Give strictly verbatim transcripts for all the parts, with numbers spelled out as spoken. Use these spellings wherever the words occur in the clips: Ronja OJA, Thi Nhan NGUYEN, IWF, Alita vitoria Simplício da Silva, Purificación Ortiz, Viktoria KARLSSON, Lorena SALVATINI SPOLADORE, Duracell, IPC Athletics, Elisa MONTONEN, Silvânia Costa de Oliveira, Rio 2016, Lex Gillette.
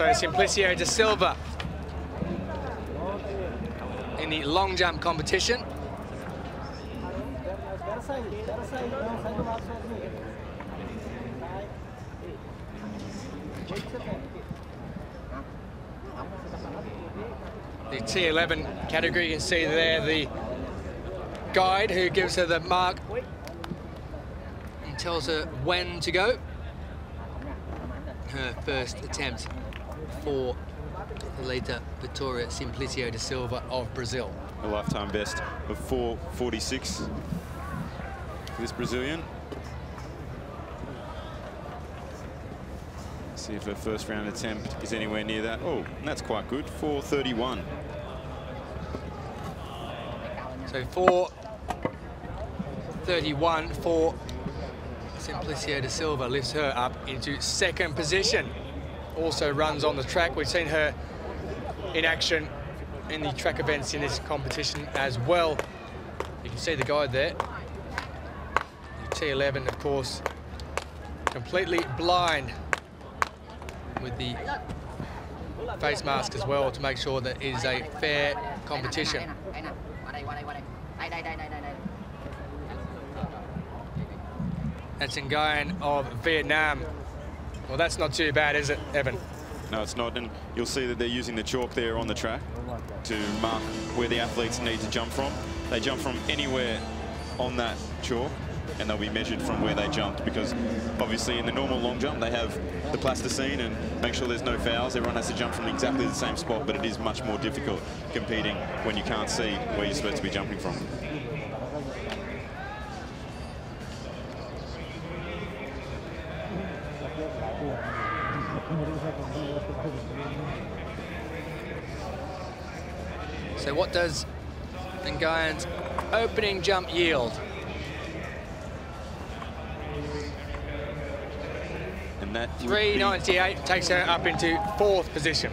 sorry, Simplício da Silva in the long jump competition. The T eleven category, you can see there the guide who gives her the mark and tells her when to go. Her first attempt for Alita Vitoria Simplício da Silva of Brazil. A lifetime best of four forty-six for this Brazilian. See if her first round attempt is anywhere near that. Oh, that's quite good, four thirty-one. So four thirty-one for Simplício da Silva lifts her up into second position. Also runs on the track. We've seen her in action in the track events in this competition as well. You can see the guide there. The T eleven, of course, completely blind with the face mask as well to make sure that it is a fair competition. That's Nguyen of Vietnam. Well, that's not too bad, is it, Evan? No, it's not, and you'll see that they're using the chalk there on the track to mark where the athletes need to jump from. They jump from anywhere on that chalk, and they'll be measured from where they jumped, because obviously in the normal long jump they have the plasticine and make sure there's no fouls. Everyone has to jump from exactly the same spot, but it is much more difficult competing when you can't see where you're supposed to be jumping from. So what does Nguyen's opening jump yield? three ninety-eight takes her up into fourth position.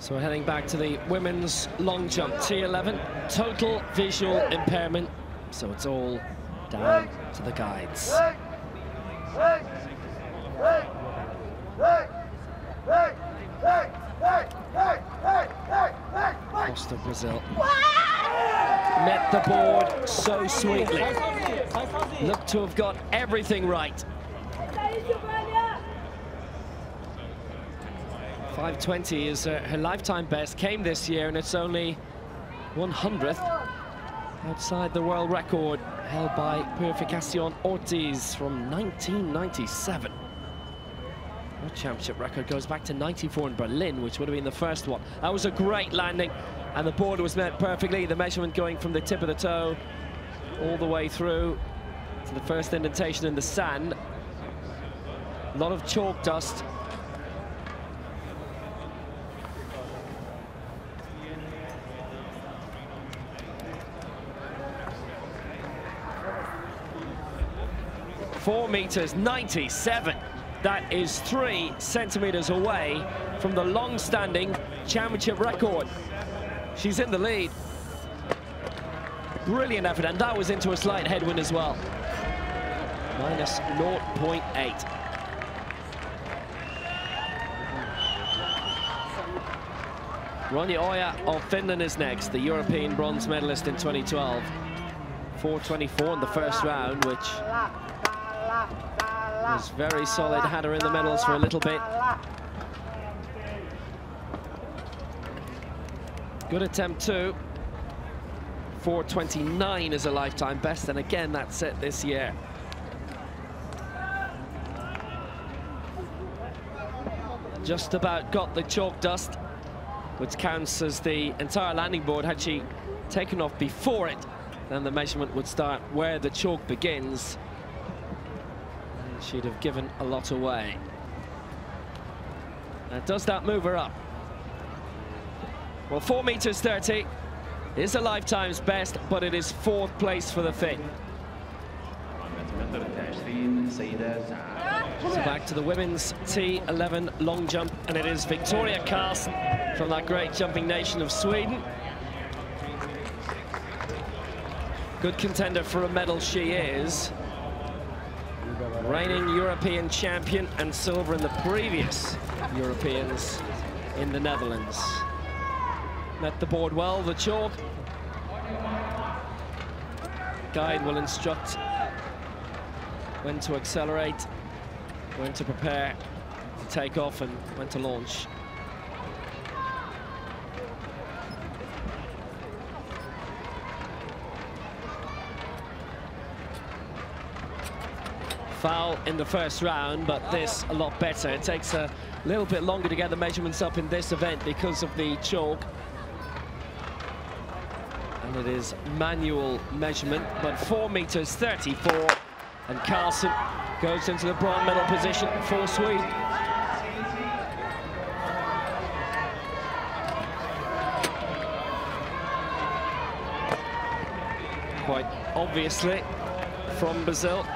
So we're heading back to the women's long jump, T eleven. Total visual impairment, so it's all down to the guides. Costa de Brazil met the board so sweetly. Looked to have got everything right. five twenty is uh, her lifetime best, came this year, and it's only one hundredth outside the world record held by Purificación Ortiz from nineteen ninety-seven. Her championship record goes back to ninety-four in Berlin, which would have been the first one. That was a great landing, and the board was met perfectly. The measurement going from the tip of the toe all the way through to the first indentation in the sand. A lot of chalk dust. four meters ninety-seven. That is three centimeters away from the long-standing championship record. She's in the lead. Brilliant effort, and that was into a slight headwind as well. Minus zero point eight. Ronja Oja of Finland is next, the European bronze medalist in twenty twelve. four twenty-four in the first round, which was very solid, had her in the medals for a little bit. Good attempt too. four twenty-nine is a lifetime best, and again, that's it this year. Just about got the chalk dust, which counts as the entire landing board. Had she taken off before it, then the measurement would start where the chalk begins. And she'd have given a lot away. Now, does that move her up? Well, four meters thirty. Is a lifetime's best, but it is fourth place for the Finn. So back to the women's T eleven long jump, and it is Viktoria KARLSSON from that great jumping nation of Sweden. Good contender for a medal she is. reigning European champion and silver in the previous Europeans in the Netherlands. Met the board well, the chalk. Guide will instruct when to accelerate, when to prepare to take off and when to launch. Foul in the first round, but this a lot better. It takes a little bit longer to get the measurements up in this event because of the chalk. And it is manual measurement, but four meters thirty-four. And Carlsson goes into the bronze medal position for Sweden. Quite obviously from Brazil.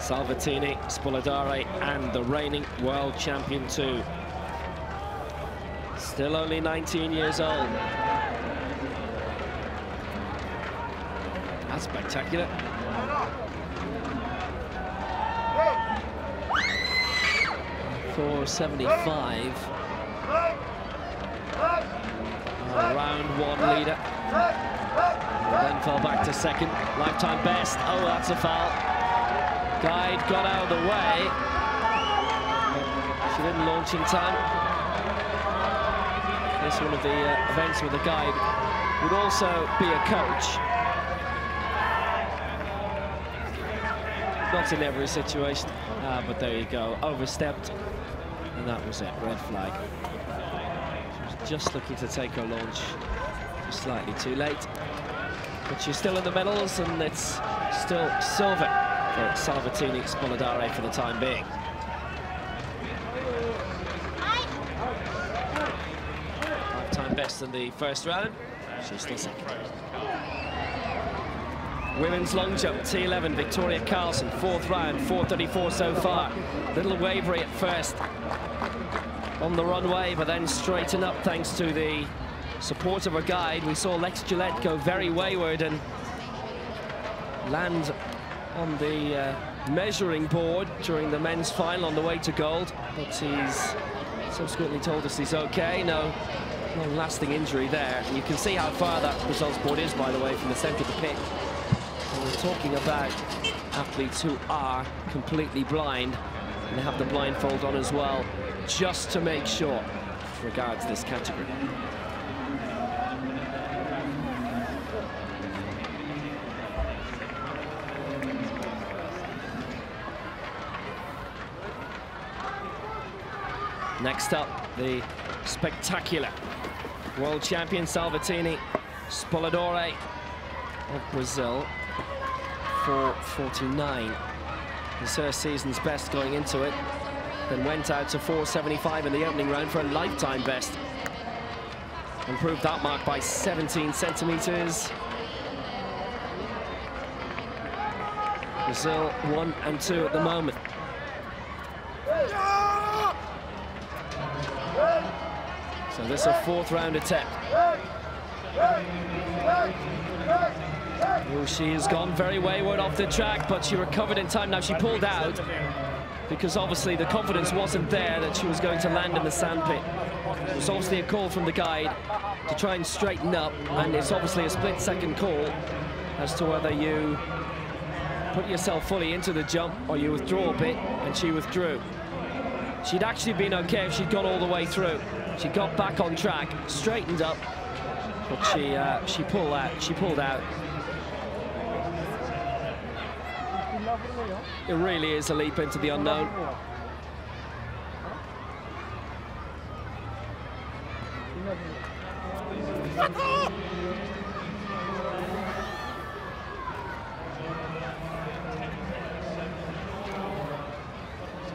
Salvatini, Spoladore, and the reigning world champion too. Still only nineteen years old. That's spectacular. four seventy-five. Round one leader. And then fell back to second. Lifetime best. Oh, that's a foul. Guide got out of the way. She didn't launch in time. This one of the uh, events where the guide would also be a coach. Not in every situation, ah, but there you go. Overstepped, and that was it. Red flag. She was just looking to take her launch. Just slightly too late, but she's still in the medals, and it's still silver for Salvatini Spoladore for the time being. Lifetime best in the first round. She's still second. Women's long jump, T eleven, Viktoria KARLSSON, fourth round, four thirty-four so far. Little wavery at first on the runway, but then straighten up thanks to the support of her guide. We saw Lex Gillette go very wayward and land on the uh, measuring board during the men's final on the way to gold, but he's subsequently told us he's okay. No, no lasting injury there. And you can see how far that results board is, by the way, from the centre of the pit. And we're talking about athletes who are completely blind and have the blindfold on as well, just to make sure with regards to this category. Next up, the spectacular world champion Salvatini Spoladore of Brazil, four forty-nine. It's her season's best going into it, then went out to four seventy-five in the opening round for a lifetime best. Improved that mark by seventeen centimeters. Brazil one and two at the moment. So this is a fourth round attempt. Well, she has gone very wayward off the track, but she recovered in time. Now she pulled out because obviously the confidence wasn't there that she was going to land in the sandpit. It was obviously a call from the guide to try and straighten up, and it's obviously a split second call as to whether you put yourself fully into the jump or you withdraw a bit, and she withdrew. She'd actually been okay if she'd gone all the way through. She got back on track, straightened up, but she uh, she pulled out. She pulled out. It really is a leap into the unknown.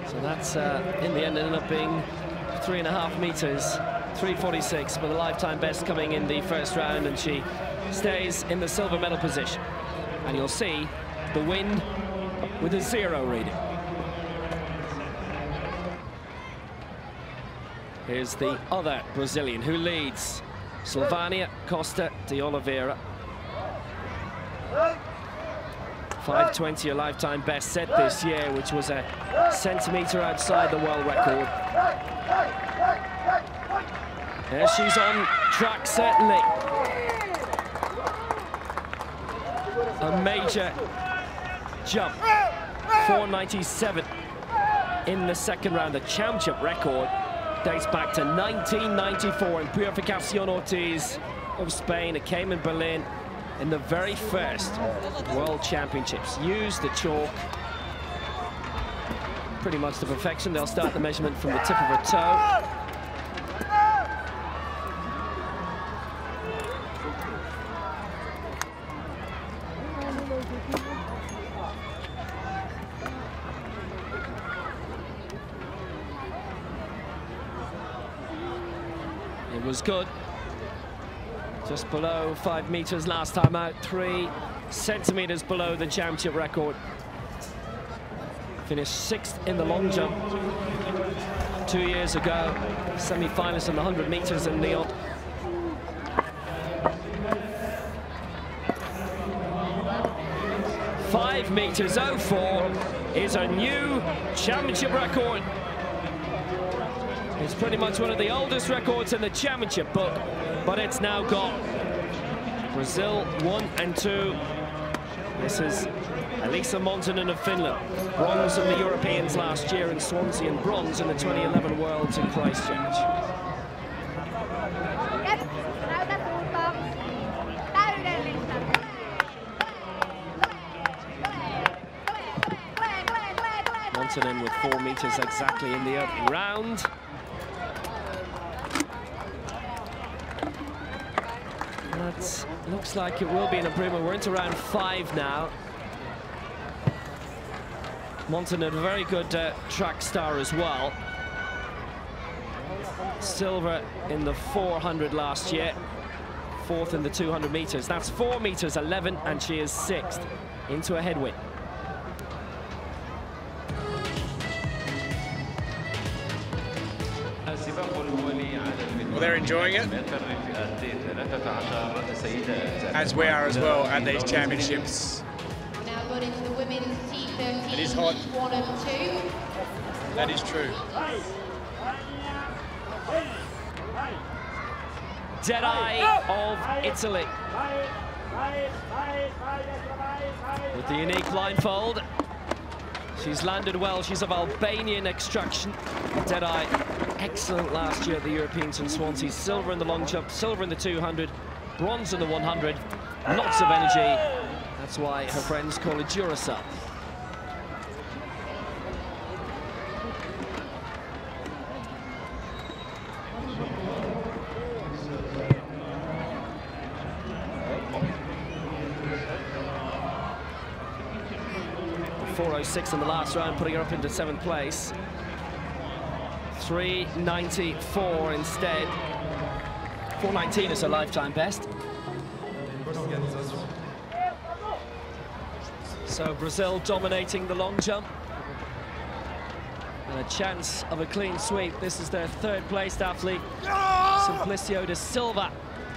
So that's uh, in the end ended up being three and a half meters, three forty-six, with a lifetime best coming in the first round, and she stays in the silver medal position. And you'll see the wind with a zero reading. Here's the other Brazilian who leads, Silvânia Costa de Oliveira. five twenty, a lifetime best set this year, which was a centimetre outside the world record. There she's on track, certainly. A major jump, four ninety-seven in the second round. The championship record dates back to nineteen ninety-four in Purificación Ortiz of Spain. It came in Berlin in the very first World Championships. Use the chalk pretty much to perfection. They'll start the measurement from the tip of her toe. It was good. Just below five meters last time out, three centimeters below the championship record. Finished sixth in the long jump two years ago. Semi-finalist in the one hundred meters in Lyon. Five meters oh four is a new championship record. It's pretty much one of the oldest records in the championship book, but it's now got Brazil one and two. This is Elisa Montonen of Finland, bronze of the Europeans last year in Swansea, and bronze in the twenty eleven Worlds in Christchurch. Montonen with four meters exactly in the opening round. That looks like it will be an improvement. We're into round five now. Montonen, a very good uh, track star as well. Silver in the four hundred last year, fourth in the two hundred meters. That's four meters eleven, and she is sixth. Into a headwind. Well, they're enjoying it, as we are as well at these championships. Now got into the women's T thirteen. It is hot. One and two. That is true. Deadeye of Italy. With the unique linefold. She's landed well. She's of Albanian extraction. Deadeye, excellent last year at the Europeans in Swansea. Silver in the long jump, silver in the two hundred, bronze in the one hundred. Lots of energy. That's why her friends call her Duracell. four oh six in the last round, putting her up into seventh place. three ninety-four instead. four nineteen is her lifetime best. So Brazil dominating the long jump. And a chance of a clean sweep. This is their third-placed athlete, Simplício da Silva.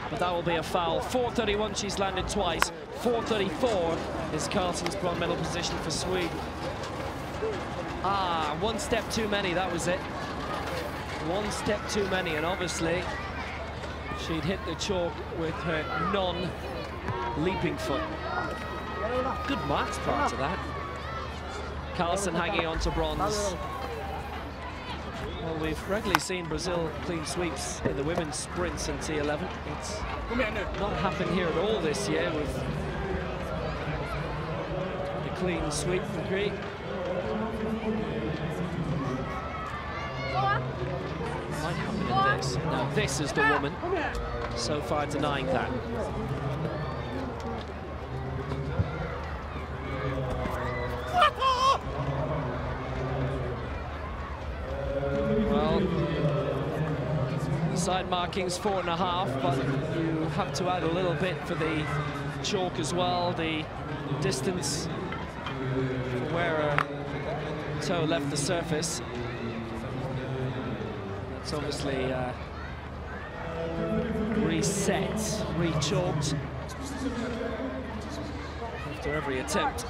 But that will be a foul. four thirty-one, she's landed twice. four thirty-four is Carlsson's bronze medal position for Sweden. Ah, one step too many, that was it. One step too many, and obviously she'd hit the chalk with her non-leaping foot. Good marks prior to that. Carlsson hanging on to bronze. Well, we've regularly seen Brazil clean sweeps in the women's sprints in T eleven. It's not happened here at all this year with the clean sweep for Greek. Might happen in this. Now, this is the woman so far denying that. Side markings four and a half, but you have to add a little bit for the chalk as well. The distance from where her toe left the surface. It's obviously uh, reset, re-chalked after every attempt.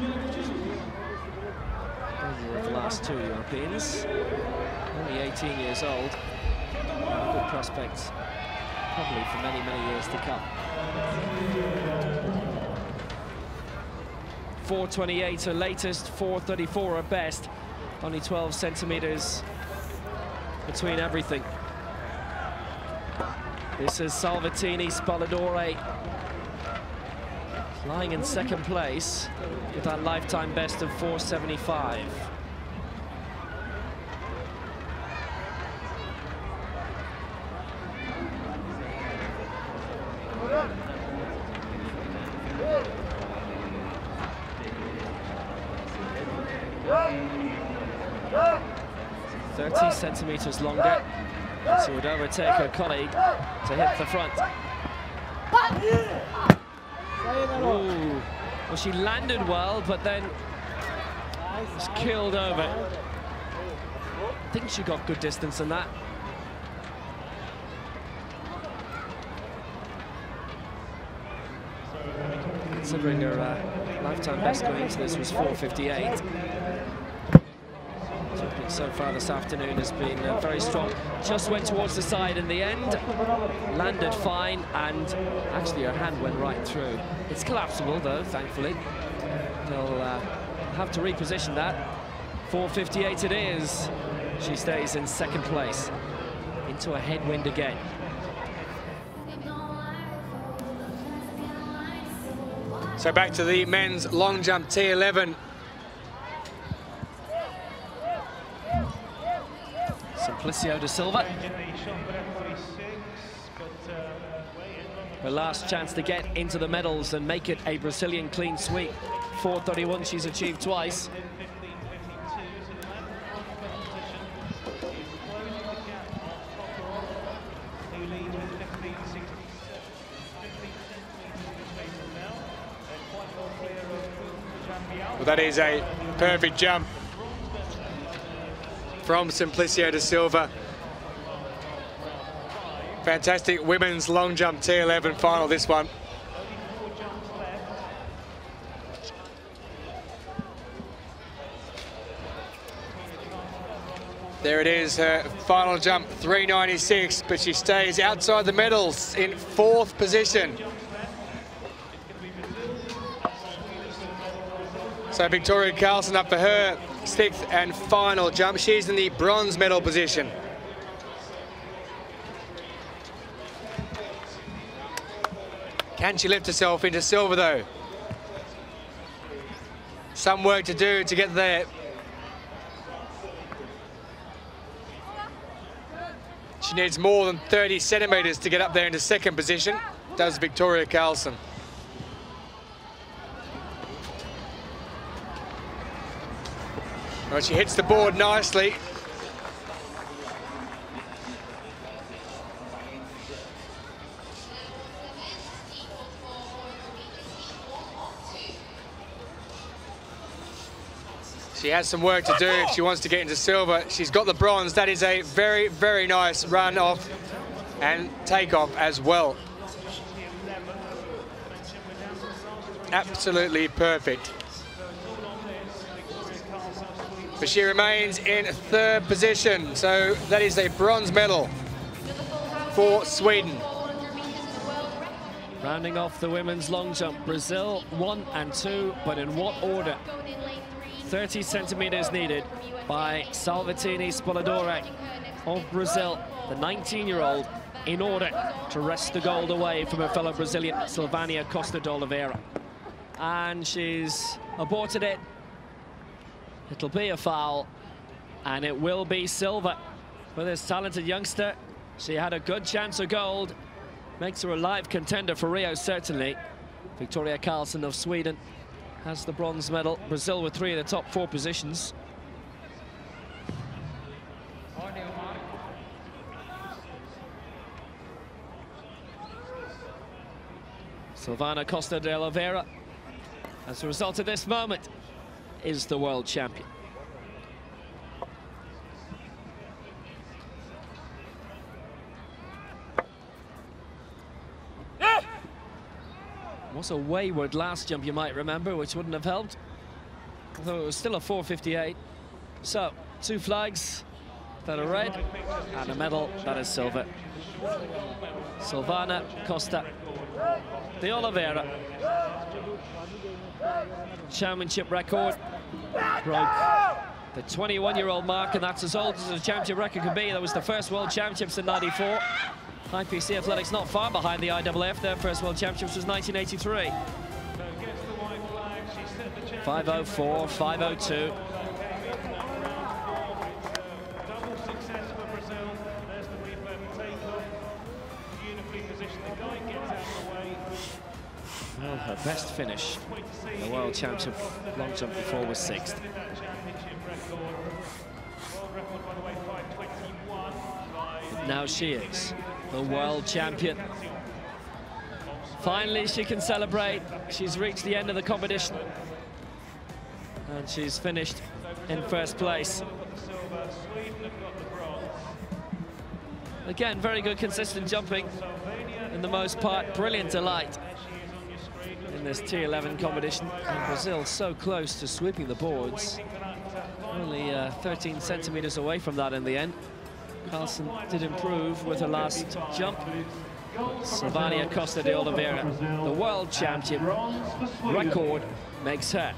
Neither of the last two Europeans. Only eighteen years old. A good prospect, probably for many, many years to come. four twenty-eight her latest, four thirty-four her best. Only twelve centimeters between everything. This is Salvatini Spoladore, lying in second place with that lifetime best of four seventy-five. thirty centimeters longer. She would overtake her colleague to hit the front. Ooh. Well, she landed well, but then was killed over. I think she got good distance in that. Considering her uh, lifetime best going into this was four fifty-eight. So far this afternoon has been uh, very strong. Just went towards the side in the end, landed fine, and actually her hand went right through. It's collapsible though, thankfully. They'll uh, have to reposition that. four fifty-eight it is. She stays in second place. Into a headwind again. So back to the men's long jump, T eleven. Simplício da Silva. Her last chance to get into the medals and make it a Brazilian clean sweep. four thirty-one she's achieved twice. Well, that is a perfect jump from Simplício da Silva. Fantastic women's long jump T eleven final, this one. There it is, her final jump, three ninety-six, but she stays outside the medals in fourth position. So Viktoria Karlsson up for her sixth and final jump. She's in the bronze medal position. Can she lift herself into silver though? Some work to do to get there. She needs more than thirty centimeters to get up there into second position. Does Viktoria Karlsson. Well, she hits the board nicely. She has some work to do if she wants to get into silver. She's got the bronze. That is a very, very nice run off and takeoff as well. Absolutely perfect. But she remains in third position, so that is a bronze medal for Sweden. Rounding off the women's long jump, Brazil one and two, but in what order? thirty centimeters needed by Salvatini Spoladore of Brazil, the nineteen-year-old, in order to wrest the gold away from her fellow Brazilian, Silvânia Costa de Oliveira. And she's aborted it. It'll be a foul, and it will be silver for this talented youngster. She had a good chance of gold. Makes her a live contender for Rio, certainly. Viktoria Karlsson of Sweden has the bronze medal. Brazil with three of the top four positions. Silvânia Costa de Oliveira, as a result of this moment, is the world champion. Yeah. Was a wayward last jump, you might remember, which wouldn't have helped. I thought it was still a four fifty-eight. So, two flags that are red and a medal that is silver. Silvânia Costa de Oliveira. Championship record broke the twenty-one-year-old mark, and that's as old as a championship record could be. That was the first World Championships in ninety-four. I P C Athletics not far behind the I W F. Their first World Championships was nineteen eighty-three. five oh four, five oh two. Well, her best finish in the World Championship long jump before was sixth. But now she is the world champion. Finally, she can celebrate. She's reached the end of the competition. And she's finished in first place. Again, very good, consistent jumping. In the most part, brilliant delight in this T eleven competition. And Brazil so close to sweeping the boards. Only uh, thirteen centimeters away from that in the end. Carlsson did improve with her last jump. Silvânia Costa de Oliveira, the world champion record, makes her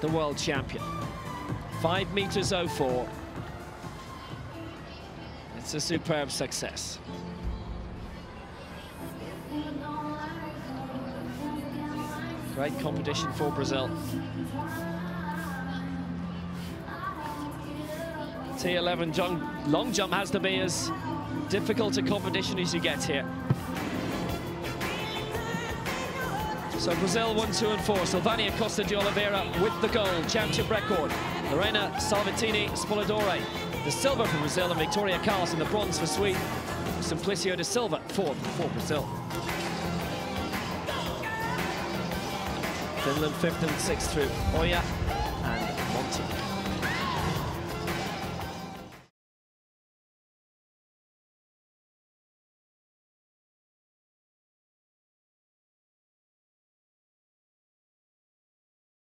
the world champion. five meters oh four. It's a superb success. Great competition for Brazil. T eleven jump, long jump has to be as difficult a competition as you get here. So Brazil one, two, and four. Silvânia Costa de Oliveira with the gold championship record. Lorena Salvatini Spoladore, the silver for Brazil, and Viktoria Karlsson, the bronze for Sweden. Simplício da Silva, fourth for Brazil. Finland fifth and sixth through Oja and Montonen.